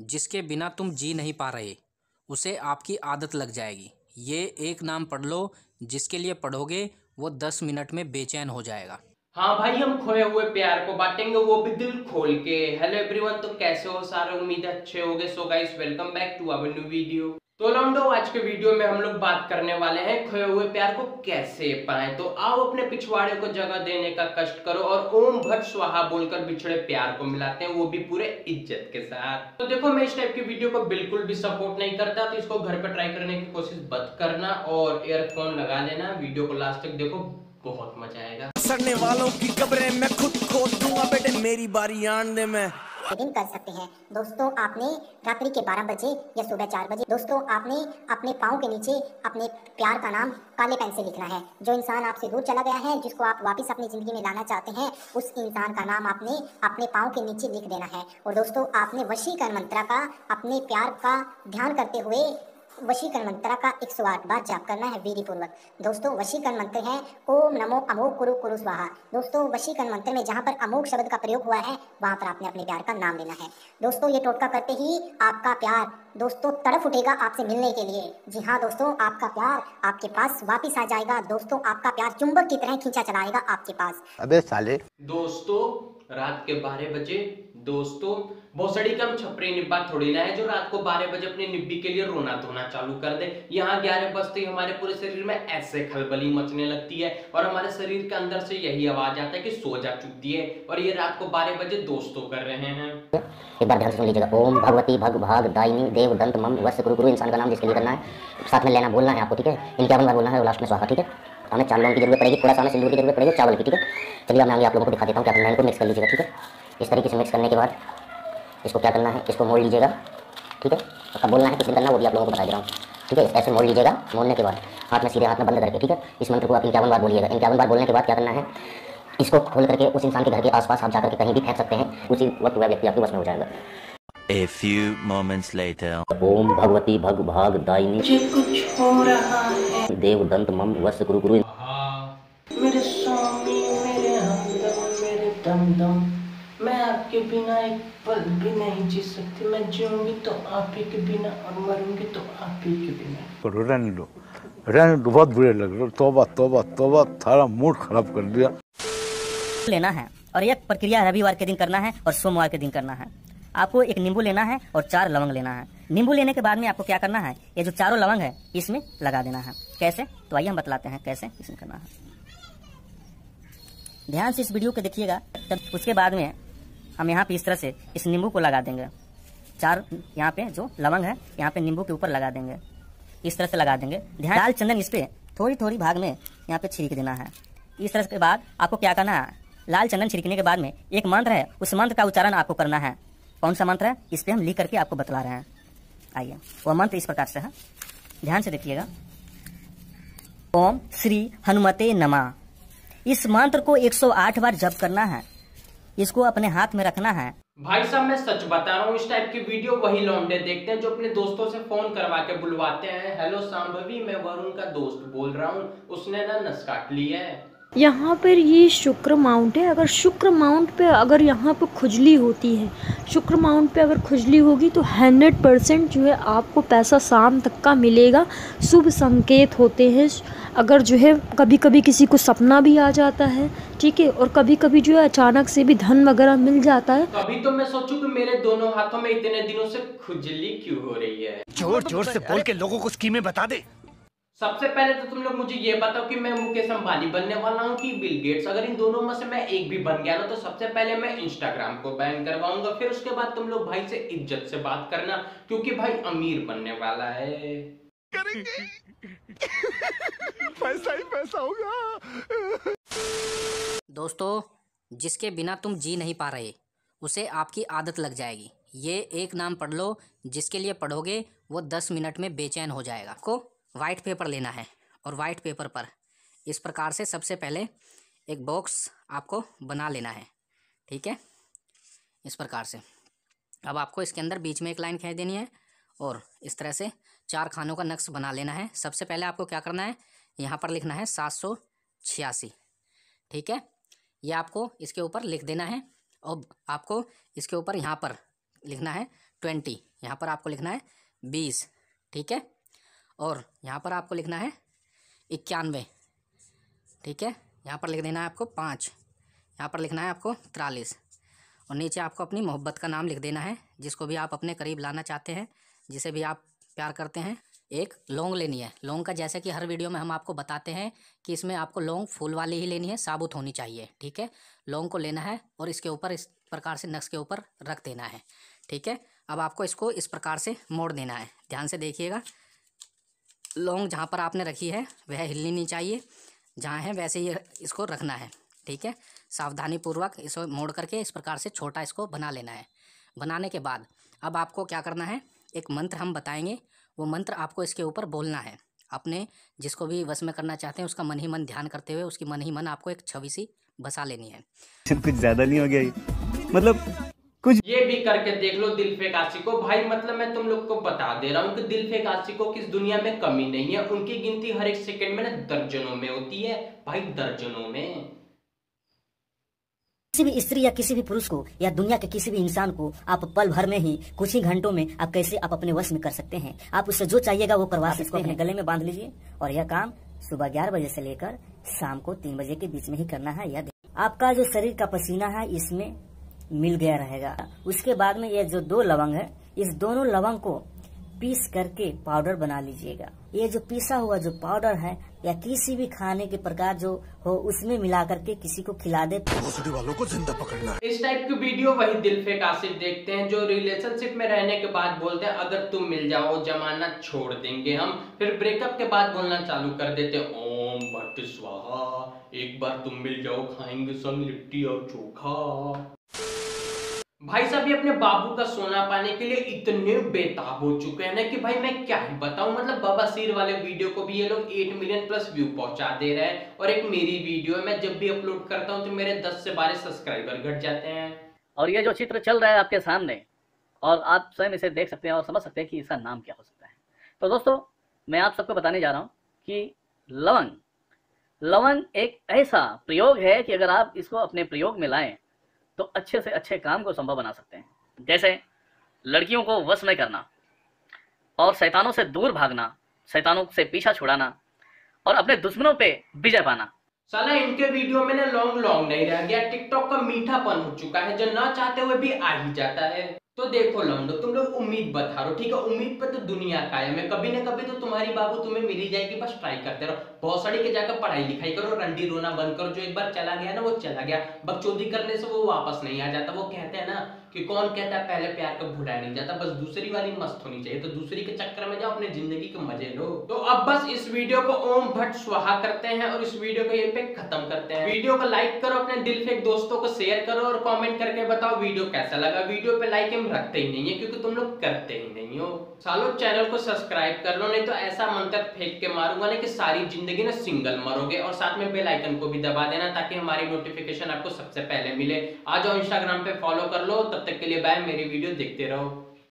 जिसके बिना तुम जी नहीं पा रहे, उसे आपकी आदत लग जाएगी। ये एक नाम पढ़ लो, जिसके लिए पढ़ोगे वो 10 मिनट में बेचैन हो जाएगा। हाँ भाई, हम खोए हुए प्यार को बांटेंगे, वो भी दिल खोल के। हेलो एवरीवन, तो कैसे हो सारे, उम्मीद अच्छे होगे। So guys, welcome back to our new video. तो लौंडो, आज के वीडियो में हम लोग बात करने वाले हैं खोए हुए प्यार को कैसे पाएं। तो आओ अपने पिछवाड़े को जगह देने का कष्ट करो और ओम भट स्वाहा बोलकर बिछड़े प्यार को मिलाते हैं, वो भी पूरे इज्जत के साथ। तो देखो, मैं इस टाइप की वीडियो को बिल्कुल भी सपोर्ट नहीं करता, तो इसको घर पर ट्राई करने की कोशिश मत करना और ईयरफोन लगा लेना। वीडियो को लास्ट तक देखो, बहुत मजा आएगा। सड़ने वालों की कब्रें मैं खुद खोद दूंगा, बेटे मेरी बारी आन दे। मैं दिन कर सकते हैं दोस्तों, आपने रात्रि के 12 बजे या सुबह 4 बजे दोस्तों आपने अपने पाँव के नीचे अपने प्यार का नाम काले पेन से लिखना है। जो इंसान आपसे दूर चला गया है, जिसको आप वापस अपनी ज़िंदगी में लाना चाहते हैं, उस इंसान का नाम आपने अपने पाँव के नीचे लिख देना है। और दोस्तों, आपने वशीकरण मंत्र का अपने प्यार का ध्यान करते हुए वशीकरण मंत्र का 108 बार जाप करना है विधिपूर्वक। दोस्तों, वशीकरण मंत्र है ओम नमो अमोघ कुरु कुरु स्वाहा। दोस्तों, वशीकरण मंत्र में जहाँ पर अमोघ शब्द का प्रयोग हुआ है, वहाँ पर आपने अपने प्यार का नाम लेना है। दोस्तों, ये टोटका करते ही आपका प्यार दोस्तों तड़फ उठेगा आपसे मिलने के लिए। जी हाँ दोस्तों, आपका प्यार आपके पास वापिस आ जाएगा। दोस्तों, आपका प्यार चुंबक की तरह खींचा चलाएगा आपके पास। अबे साले। दोस्तों, रात के 12 बजे दोस्तों भोसड़ी कम छपरी निब्बा थोड़ी ना है जो रात को 12 बजे अपनी निब्बी के लिए रोना धोना चालू कर दे। यहाँ 11 बजते ही हमारे पूरे शरीर में ऐसे खलबली मचने लगती है और हमारे शरीर के अंदर से यही आवाज आता है कि सो जा चुकी है। और ये रात को 12 बजे दोस्तों कर रहे हैं। एक बार ध्यान से सुन लीजिएगा। ओम भगवती भग भाग दायिनी देव दंत मम वश गुरु गुरु, इंसान का नाम जिसके लिए करना है साथ में लेना बोलना है आपको, ठीक है। 51 बार बोलना है और लास्ट में स्वाहा, ठीक है। हमें चार लौंग की जरूरत पड़ेगी, थोड़ा सा हमें सिंदूर की जरूरत पड़ेगी, चावल की, ठीक है। चलिए मैं आगे आप लोगों को दिखा देता हूँ कि आप लाइन को मिक्स कर लीजिएगा, ठीक है। इस तरीके से मिक्स करने के बाद इसको क्या करना है, इसको मोड़ लीजिएगा, ठीक है। आपका बोलना है किसने करना, वो भी आप लोगों को बता दे रहा हूँ, ठीक है। ऐसे मोड़ लीजिएगा, मोड़ने के बाद हाथ में सीधे हाथ में बंद करके, ठीक है। इस मंत्र को आप 51 बार बोलिएगा। 51 बार बोलने के बाद क्या करना है, इसको खोल करके उस इंसान के घर के आसपास आप जाकर के कहीं भी फेंक सकते हैं। उसी वक्त वह व्यक्ति आपके बस में हो जाएगा। A few moments later, ओम भगवती भग भाग दायिनी कुछ हो रहा है देव दंत मम वश गुरु गुरु, मेरे स्वामी मेरे हमदम मेरे दमदम, मैं आपके बिना एक पल भी नहीं जी सकती। मैं जीऊँगी तो आप ही के बिना और मरूँगी तो आप ही के बिना। रहने लो, बहुत बुरे लग रहे हो। तौबा तौबा तौबा, थारा मूड खराब कर दिया। लेना है और यह प्रक्रिया रविवार के दिन करना है और सोमवार के दिन करना है। आपको एक नींबू लेना है और 4 लवंग लेना है। नींबू लेने के बाद में आपको क्या करना है, ये जो 4 लवंग है इसमें लगा देना है। कैसे, तो आइए हम बतलाते हैं कैसे इसमें करना है। ध्यान से इस वीडियो को देखिएगा। तब उसके बाद में हम यहाँ पे इस तरह से इस नींबू को लगा देंगे। 4 यहाँ पे जो लवंग है यहाँ पे नींबू के ऊपर लगा देंगे, इस तरह से लगा देंगे। ध्यान, लाल चंदन इस पे थोड़ी थोड़ी भाग में यहाँ पे छिड़क देना है। इस तरह के बाद आपको क्या करना है, लाल चंदन छिड़कने के बाद में एक मंत्र है, उस मंत्र का उच्चारण आपको करना है। कौन सा मंत्र है, इस पर हम लिख करके आपको बतला रहे हैं। आइए, वह मंत्र इस प्रकार से है, ध्यान से देखिएगा। ओम श्री हनुमते नमः। इस मंत्र को 108 बार जप करना है। इसको अपने हाथ में रखना है। भाई साहब, मैं सच बता रहा हूँ, इस टाइप की वीडियो वही लौंडे देखते हैं जो अपने दोस्तों से फोन करवा के बुलवाते हैं। हेलो सांभवी, मैं वरुण का दोस्त बोल रहा हूँ, उसने ना नस काट ली है। यहाँ पर ये शुक्र माउंट है। अगर शुक्र माउंट पे अगर यहाँ पर खुजली होती है, शुक्र माउंट पे अगर खुजली होगी तो 100% जो है आपको पैसा शाम तक का मिलेगा। शुभ संकेत होते हैं। अगर जो है कभी कभी किसी को सपना भी आ जाता है, ठीक है, और कभी कभी जो है अचानक से भी धन वगैरह मिल जाता है। कभी तो मैं सोचूं कि मेरे दोनों हाथों में इतने दिनों से खुजली क्यों हो रही है। जोर जोर से बोल के लोगों को स्कीमें बता दे। सबसे पहले तो तुम लोग मुझे ये बताओ कि मैं मुकेश अंबानी बनने वाला हूँ कि बिल गेट्स। अगर इन दोनों में से मैं एक भी बन गया ना, तो सबसे पहले मैं इंस्टाग्राम को बैन करवाऊंगा। फिर उसके बाद तुम लोग भाई से इज्जत से बात करना, क्योंकि भाई अमीर बनने वाला है। करेंगे पैसा ही पैसा होगा। दोस्तों, जिसके बिना तुम जी नहीं पा रहे, उसे आपकी आदत लग जाएगी। ये एक नाम पढ़ लो, जिसके लिए पढ़ोगे वो 10 मिनट में बेचैन हो जाएगा। को वाइट पेपर लेना है और वाइट पेपर पर इस प्रकार से सबसे पहले एक बॉक्स आपको बना लेना है, ठीक है, इस प्रकार से। अब आपको इसके अंदर बीच में एक लाइन खींच देनी है और इस तरह से 4 खानों का नक्श बना लेना है। सबसे पहले आपको क्या करना है, यहाँ पर लिखना है 786, ठीक है। ये आपको इसके ऊपर लिख देना है और आपको इसके ऊपर यहाँ पर लिखना है 20, यहाँ पर आपको लिखना है 20, ठीक है। और यहाँ पर आपको लिखना है 91, ठीक है। यहाँ पर लिख देना है आपको 5, यहाँ पर लिखना है आपको 43, और नीचे आपको अपनी मोहब्बत का नाम लिख देना है, जिसको भी आप अपने करीब लाना चाहते हैं, जिसे भी आप प्यार करते हैं। एक लौंग लेनी है। लौंग का जैसे कि हर वीडियो में हम आपको बताते हैं कि इसमें आपको लौंग फूल वाली ही लेनी है, साबुत होनी चाहिए, ठीक है। लौंग को लेना है और इसके ऊपर इस प्रकार से नक्श के ऊपर रख देना है, ठीक है। अब आपको इसको इस प्रकार से मोड़ देना है, ध्यान से देखिएगा। लौंग जहाँ पर आपने रखी है वह हिलनी नहीं चाहिए, जहाँ है वैसे ही इसको रखना है, ठीक है। सावधानी पूर्वक इसको मोड़ करके इस प्रकार से छोटा इसको बना लेना है। बनाने के बाद अब आपको क्या करना है, एक मंत्र हम बताएंगे, वो मंत्र आपको इसके ऊपर बोलना है। अपने जिसको भी वश में करना चाहते हैं उसका मन ही मन ध्यान करते हुए उसकी मन ही मन आपको एक छवि सी बसा लेनी है। कुछ ज़्यादा नहीं हो गया, मतलब कुछ ये भी करके देख लो दिल फेंक आशिक को। भाई मतलब मैं तुम लोग को बता दे रहा हूँ कि दिल फेंक आशिक को किस दुनिया में कमी नहीं है। उनकी गिनती हर एक सेकंड में ना दर्जनों में होती है भाई, दर्जनों में। किसी भी स्त्री या किसी भी पुरुष को या दुनिया के किसी भी इंसान को आप पल भर में ही, कुछ ही घंटों में आप कैसे आप अपने वश में कर सकते हैं। आप उससे जो चाहिएगा वो करवा सकते हैं। अपने गले में बांध लीजिए और यह काम सुबह 11 बजे से लेकर शाम को 3 बजे के बीच में ही करना है। या आपका जो शरीर का पसीना है इसमें मिल गया रहेगा। उसके बाद में ये जो 2 लवंग है, इस दोनों लवंग को पीस करके पाउडर बना लीजिएगा। ये जो पीसा हुआ जो पाउडर है या किसी भी खाने के प्रकार जो हो उसमें मिला करके किसी को खिला दे। पॉजिटिव वालों को जिंदा पकड़ना। इस टाइप की वीडियो वही दिल फेंक आशिक देखते हैं जो रिलेशनशिप में रहने के बाद बोलते हैं अगर तुम मिल जाओ जमाना छोड़ देंगे हम। फिर ब्रेकअप के बाद बोलना चालू कर देते ओम भट्ट स्वाहा, एक बार तुम मिल जाओ खाएंगे सब लिट्टी और चोखा। भाई साहब ये अपने बाबू का सोना पाने के लिए इतने बेताब हो चुके हैं ना कि भाई मैं क्या ही बताऊं। मतलब बबासीर वाले वीडियो को भी ये लोग 8 मिलियन प्लस व्यू पहुंचा दे रहे हैं, और एक मेरी वीडियो है मैं जब भी अपलोड करता हूं तो मेरे 10 से 12 सब्सक्राइबर घट जाते हैं। और ये जो चित्र चल रहा है आपके सामने, और आप स्वयं इसे देख सकते हैं और समझ सकते हैं कि इसका नाम क्या हो सकता है। तो दोस्तों मैं आप सबको बताने जा रहा हूँ कि लवंग एक ऐसा प्रयोग है कि अगर आप इसको अपने प्रयोग में लाएं तो अच्छे से अच्छे काम को संभव बना सकते हैं। जैसे लड़कियों को वश में करना और शैतानों से दूर भागना, शैतानों से पीछा छुड़ाना और अपने दुश्मनों पे विजय पाना। साला इनके वीडियो में ना लॉन्ग नहीं रह गया, टिकटॉक का मीठापन हो चुका है जो ना चाहते हुए भी आ ही जाता है। तो देखो लौंडो तुम लोग उम्मीद बता रहे हो, ठीक है। उम्मीद पर तो दुनिया कायम है, कभी ना कभी तो तुम्हारी बाबू तुम्हें मिल ही जाएगी, बस ट्राई करते रहो। बहुत सारी के जाकर पढ़ाई लिखाई करो, रंडी रोना बंद करो। जो एक बार चला गया ना वो चला गया, बकचोदी करने से वो वापस नहीं आ जाता। वो कहते हैं ना कि कौन कहता है पहले प्यार को भुलाया नहीं जाता, बस दूसरी वाली मस्त होनी चाहिए। तो दूसरी के चक्कर में जाओ, अपने जिंदगी के मजे लो। तो अब बस इस वीडियो को ओम भट्ट स्वाहा करते हैं और इस वीडियो को यहीं पे खत्म करते हैं। वीडियो को लाइक करो, अपने दिल फेंक दोस्तों को शेयर करो और कमेंट करके बताओ वीडियो कैसा लगा। वीडियो पे लाइक हम रखते ही नहीं है क्योंकि तुम लोग करते ही नहीं हो। सालों चैनल को सब्सक्राइब कर लो, नहीं तो ऐसा मंत्र फेंक के मारूंगा ना कि सारी जिंदगी ना सिंगल मरोगे। और साथ में बेल आइकन को भी दबा देना ताकि हमारी नोटिफिकेशन आपको सबसे पहले मिले। आ जाओ इंस्टाग्राम पे फॉलो कर लो। तब तक के लिए बाय। मेरी वीडियो देखते रहो।